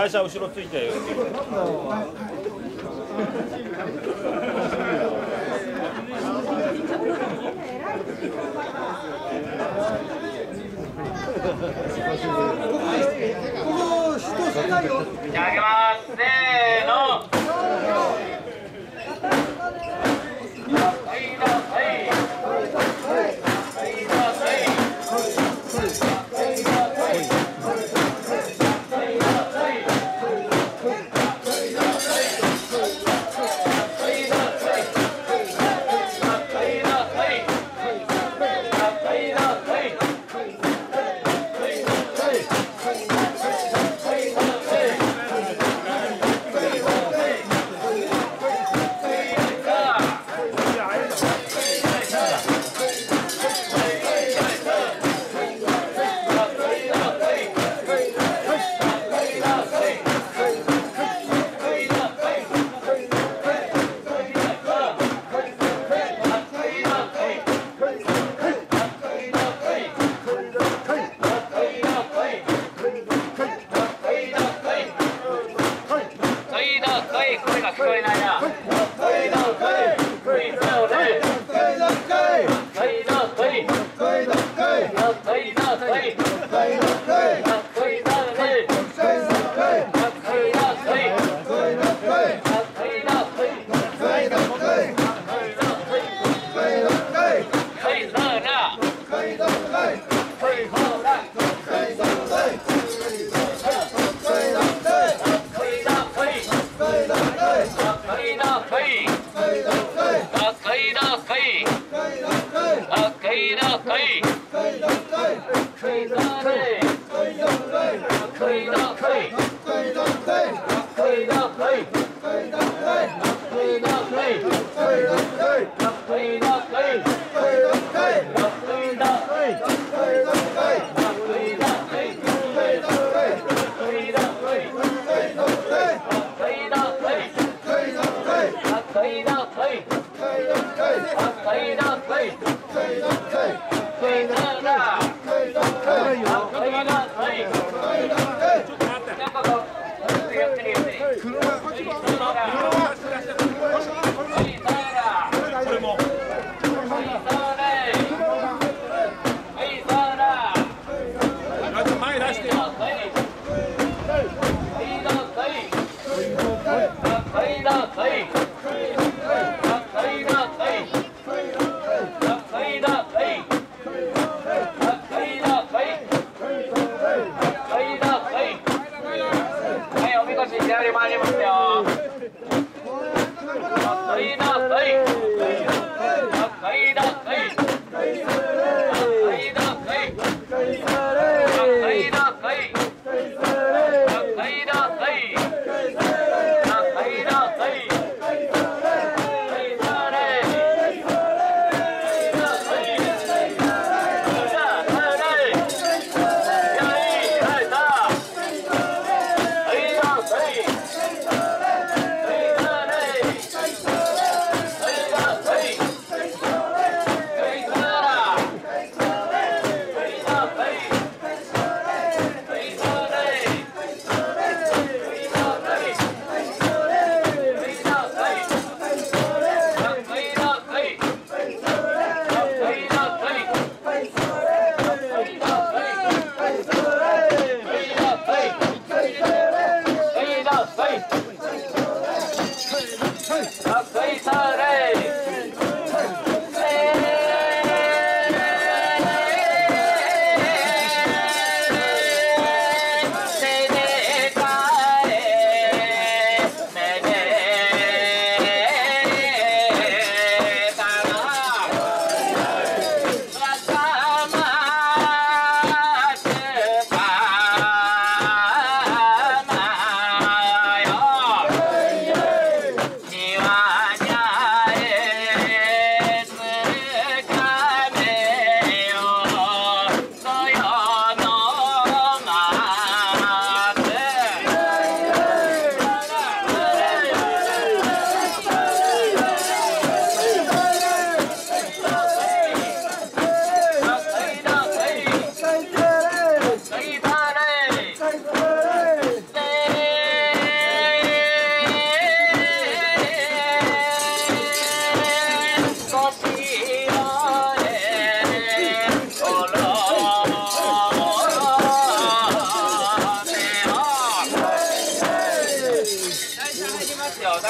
台車後ろついて。いただきます。せーの。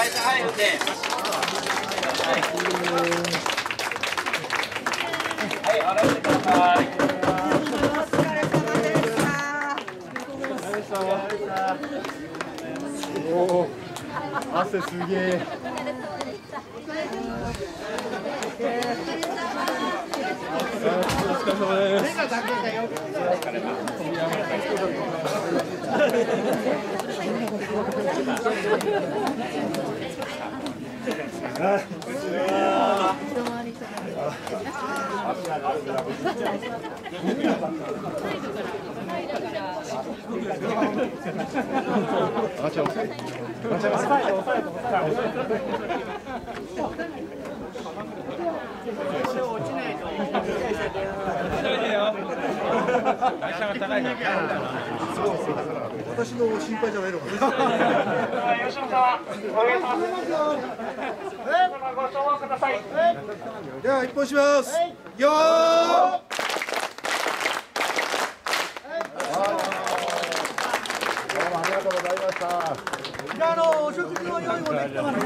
会社入るんで。はい、洗ってください。お疲れ様でした。汗すげえ。私の心配じゃないのかな。吉野さん、お願いします。ご唱和ください。では一本します。よー。お食事の用意もできてますね。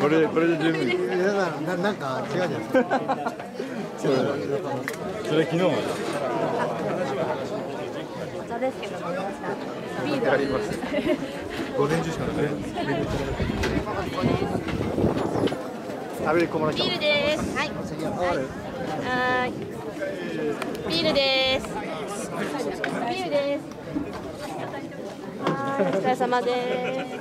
これで十分。なんか違うじゃないですか。それ昨日ですけど、ビールあります。午前中しかない。食べ込まれた。ビールです。はい。はい。ビールです。ビールです。お疲れ様です。